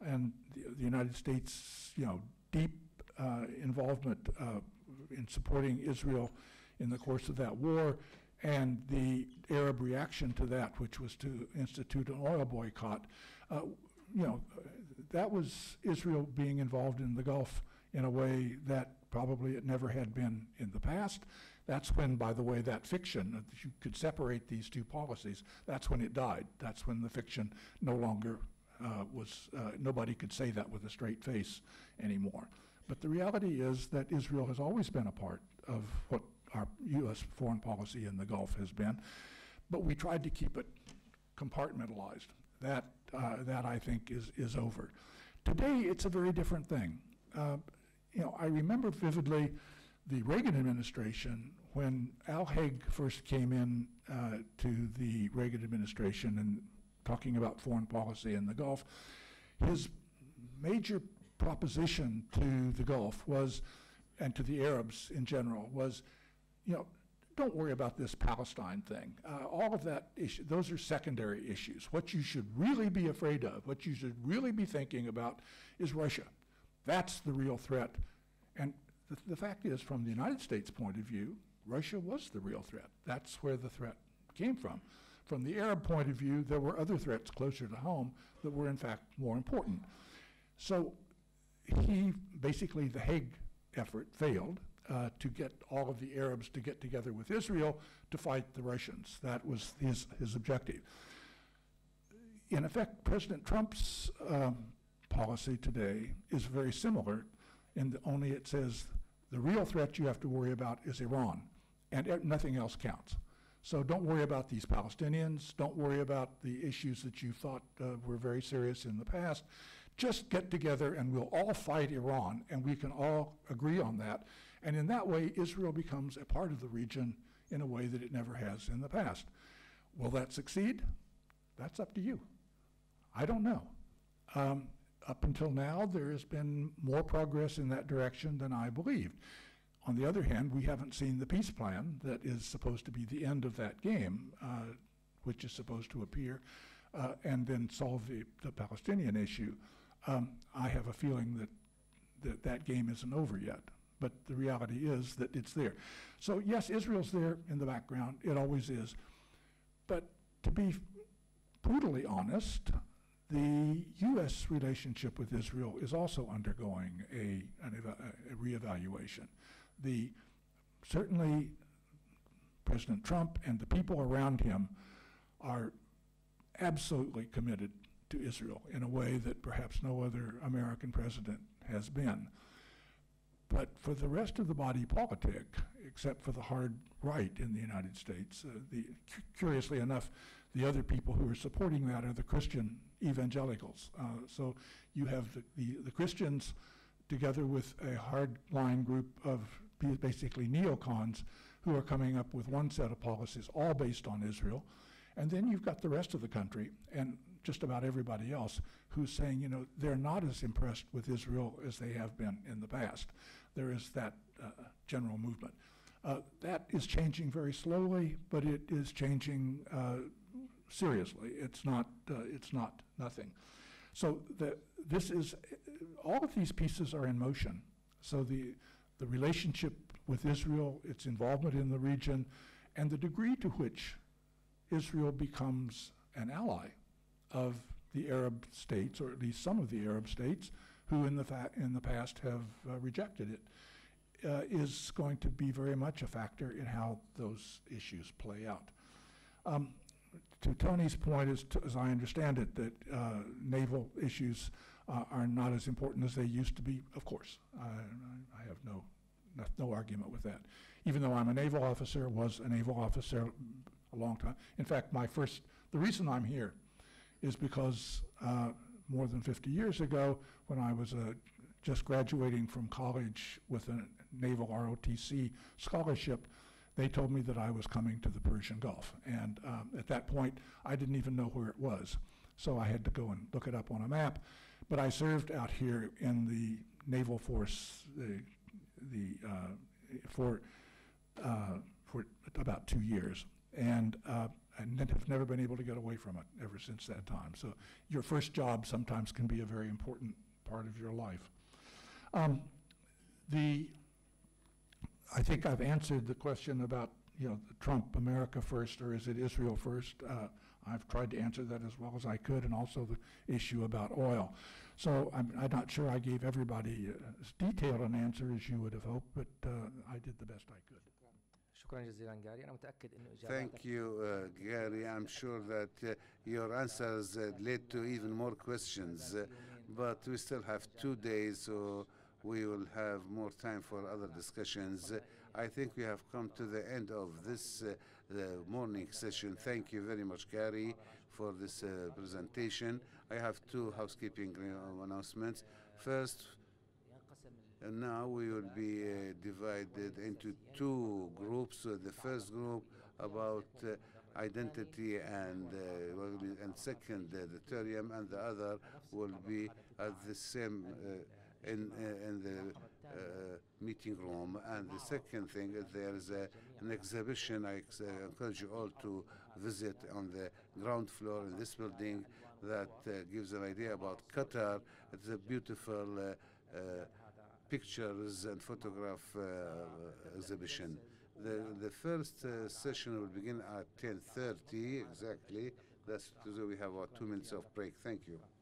and the, the United States, you know, deep uh, involvement uh, in supporting Israel in the course of that war, and the Arab reaction to that, which was to institute an oil boycott, uh, you know, that was Israel being involved in the Gulf in a way that probably it never had been in the past. That's when, by the way, that fiction, that you could separate these two policies, that's when it died. That's when the fiction no longer uh, was, uh, nobody could say that with a straight face anymore. But the reality is that Israel has always been a part of what our U S foreign policy in the Gulf has been, but we tried to keep it compartmentalized. That, uh, that I think, is, is over. Today, it's a very different thing. Uh, you know, I remember vividly the Reagan administration, when Al Haig first came in uh, to the Reagan administration and talking about foreign policy in the Gulf, his major proposition to the Gulf was, and to the Arabs in general, was, you know, don't worry about this Palestine thing. Uh, all of that issue, those are secondary issues. What you should really be afraid of, what you should really be thinking about is Russia. That's the real threat. And the, the fact is, from the United States point of view, Russia was the real threat. That's where the threat came from. From the Arab point of view, there were other threats closer to home that were in fact more important. So he, basically the Haig effort failed. Uh, to get all of the Arabs to get together with Israel to fight the Russians. That was his, his objective. In effect, President Trump's um, policy today is very similar, in the only it says the real threat you have to worry about is Iran, and er nothing else counts. So don't worry about these Palestinians, don't worry about the issues that you thought uh, were very serious in the past. Just get together and we'll all fight Iran, and we can all agree on that. And in that way, Israel becomes a part of the region in a way that it never has in the past. Will that succeed? That's up to you. I don't know. Um, up until now, there has been more progress in that direction than I believed. On the other hand, we haven't seen the peace plan that is supposed to be the end of that game, uh, which is supposed to appear uh, and then solve the, the Palestinian issue. Um, I have a feeling that, that that game isn't over yet. But the reality is that it's there. So yes, Israel's there in the background. It always is. But to be brutally honest, the U S relationship with Israel is also undergoing a, an eva a reevaluation. The, certainly President Trump and the people around him are absolutely committed to Israel in a way that perhaps no other American president has been. But for the rest of the body politic, except for the hard right in the United States, uh, the, curiously enough, the other people who are supporting that are the Christian evangelicals. Uh, so you have the, the, the Christians together with a hard-line group of basically neocons who are coming up with one set of policies, all based on Israel. And then you've got the rest of the country and just about everybody else who's saying, you know, they're not as impressed with Israel as they have been in the past. There is that uh, general movement. Uh, that is changing very slowly, but it is changing uh, seriously. It's not, uh, it's not nothing. So the, this is, all of these pieces are in motion. So the, the relationship with Israel, its involvement in the region, and the degree to which Israel becomes an ally of the Arab states, or at least some of the Arab states, who in the, fa in the past have uh, rejected it, uh, is going to be very much a factor in how those issues play out. Um, to Tony's point, as, as I understand it, that uh, naval issues uh, are not as important as they used to be, of course. I, I have no, no, no argument with that. Even though I'm a naval officer, was a naval officer, a long time. In fact, my first, the reason I'm here is because uh, more than fifty years ago, when I was uh, just graduating from college with a naval R O T C scholarship, they told me that I was coming to the Persian Gulf. And um, at that point, I didn't even know where it was. So I had to go and look it up on a map. But I served out here in the naval force the, the, uh, for, uh, for about two years. And uh, and have never been able to get away from it ever since that time. So your first job sometimes can be a very important part of your life. Um, the I think I've answered the question about, you know, Trump, America first, or is it Israel first? Uh, I've tried to answer that as well as I could, and also the issue about oil. So I'm, I'm not sure I gave everybody as detailed an answer as you would have hoped, but uh, I did the best I could. شكرا جزيلا جاري. أنا متأكد إنه إجاباتك. Thank you, uh, Gary. I'm sure that uh, your answers uh, led to even more questions, uh, but we still have two days, so we will have more time for other discussions. Uh, I think we have come to the end of this uh, the morning session. Thank you very much, Gary, for this uh, presentation. I have two housekeeping announcements. First, and now we will be uh, divided into two groups. Uh, the first group about uh, identity and uh, and second uh, the thorium, and the other will be at the same uh, in uh, in the uh, meeting room. And the second thing is there is a, an exhibition. I ex uh, encourage you all to visit on the ground floor in this building that uh, gives an idea about Qatar. It's a beautiful Uh, Uh, pictures and photograph uh, exhibition. The, the first uh, session will begin at ten thirty exactly. That's so we have our two minutes of break. Thank you.